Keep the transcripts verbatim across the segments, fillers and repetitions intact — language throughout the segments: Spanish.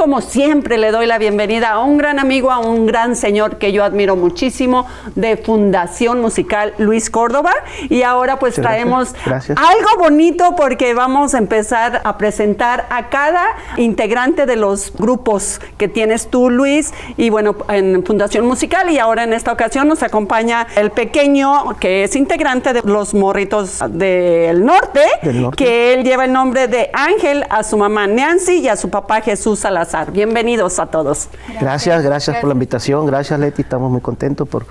Como siempre, le doy la bienvenida a un gran amigo, a un gran señor que yo admiro muchísimo, de Fundación Musical Luis Córdoba. Y ahora pues Gracias. traemos Gracias. algo bonito, porque vamos a empezar a presentar a cada integrante de los grupos que tienes tú, Luis, y bueno, en Fundación Musical. Y ahora en esta ocasión nos acompaña el pequeño, que es integrante de Los Morritos del Norte, del norte. que él lleva el nombre de Ángel, a su mamá Nancy y a su papá Jesús Salazar. Bienvenidos a todos. Gracias, gracias, gracias por la invitación. Gracias, Lety. Estamos muy contentos por,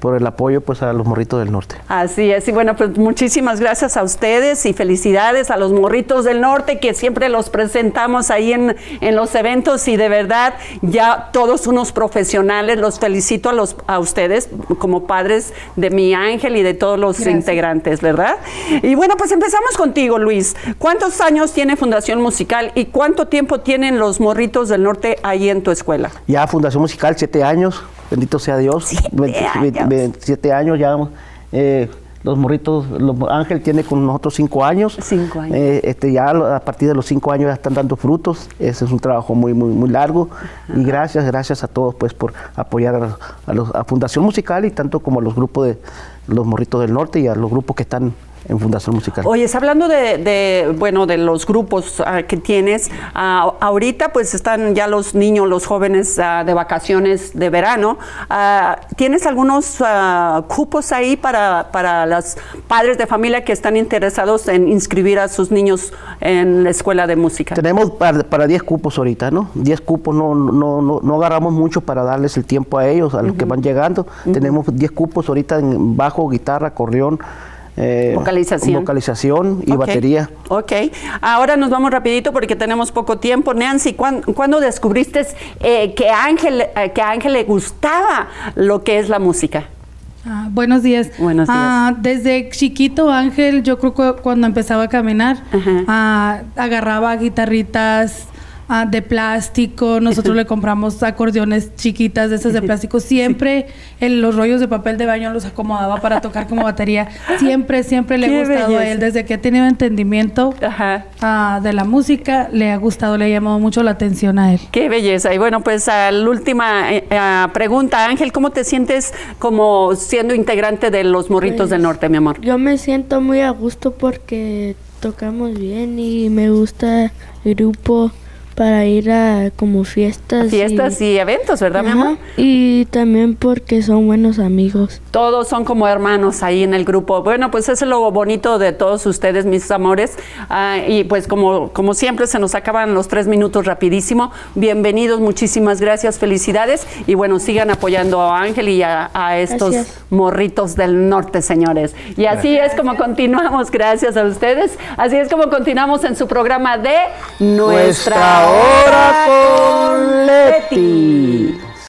por el apoyo pues, a los Morritos del Norte. Así es. Y bueno, pues muchísimas gracias a ustedes y felicidades a los Morritos del Norte, que siempre los presentamos ahí en, en los eventos, y de verdad ya todos unos profesionales. Los felicito a, los, a ustedes como padres de mi Ángel y de todos los gracias. integrantes, ¿verdad? Y bueno, pues empezamos contigo, Luis. ¿Cuántos años tiene Fundación Musical y cuánto tiempo tienen los Morritos del Norte ahí en tu escuela? Ya Fundación Musical, siete años. Bendito sea Dios, veintisiete años ya. Eh, los morritos, los, Ángel tiene con nosotros cinco años. Cinco años. Eh, este, ya a partir de los cinco años ya están dando frutos. Ese es un trabajo muy, muy, muy largo. Ajá. Y gracias, gracias a todos pues por apoyar a, a, los, a Fundación Musical, y tanto como a los grupos de los Morritos del Norte y a los grupos que están en Fundación Musical. Oye, hablando de, de, bueno, de los grupos uh, que tienes, uh, ahorita pues están ya los niños, los jóvenes uh, de vacaciones de verano. Uh, ¿Tienes algunos uh, cupos ahí para, para los padres de familia que están interesados en inscribir a sus niños en la escuela de música? Tenemos para diez cupos ahorita, ¿no? diez cupos, no, no, no, no agarramos mucho para darles el tiempo a ellos, a los uh-huh. que van llegando. Uh-huh. Tenemos diez cupos ahorita en bajo, guitarra, acordeón, Eh, vocalización. vocalización y okay. batería. Ok, ahora nos vamos rapidito porque tenemos poco tiempo. Nancy, ¿cuándo, ¿cuándo descubriste eh, que Ángel, eh, que a Ángel le gustaba lo que es la música? Ah, buenos días. Buenos días. Ah, desde chiquito Ángel, yo creo que cuando empezaba a caminar, uh-huh. ah, agarraba guitarritas ah, de plástico. Nosotros le compramos acordeones chiquitas de esas de plástico. Siempre en los rollos de papel de baño los acomodaba para tocar como batería. Siempre, siempre le ha gustado belleza. a él. Desde que ha tenido entendimiento Ajá. Ah, de la música, le ha gustado, le ha llamado mucho la atención a él. Qué belleza. Y bueno, pues a la última eh, eh, pregunta, Ángel, ¿cómo te sientes como siendo integrante de los Morritos pues, del Norte, mi amor? Yo me siento muy a gusto porque tocamos bien y me gusta el grupo. Para ir a como fiestas. Fiestas y, y eventos, ¿verdad, Ajá. mi amor? Y también porque son buenos amigos. Todos son como hermanos ahí en el grupo. Bueno, pues eso es lo bonito de todos ustedes, mis amores. Uh, y pues como, como siempre, se nos acaban los tres minutos rapidísimo. Bienvenidos, muchísimas gracias, felicidades. Y bueno, sigan apoyando a Ángel y a, a estos gracias. Morritos del Norte, señores. Y así gracias. es como continuamos, gracias a ustedes. Así es como continuamos en su programa de Nuestra Hora Con Lety.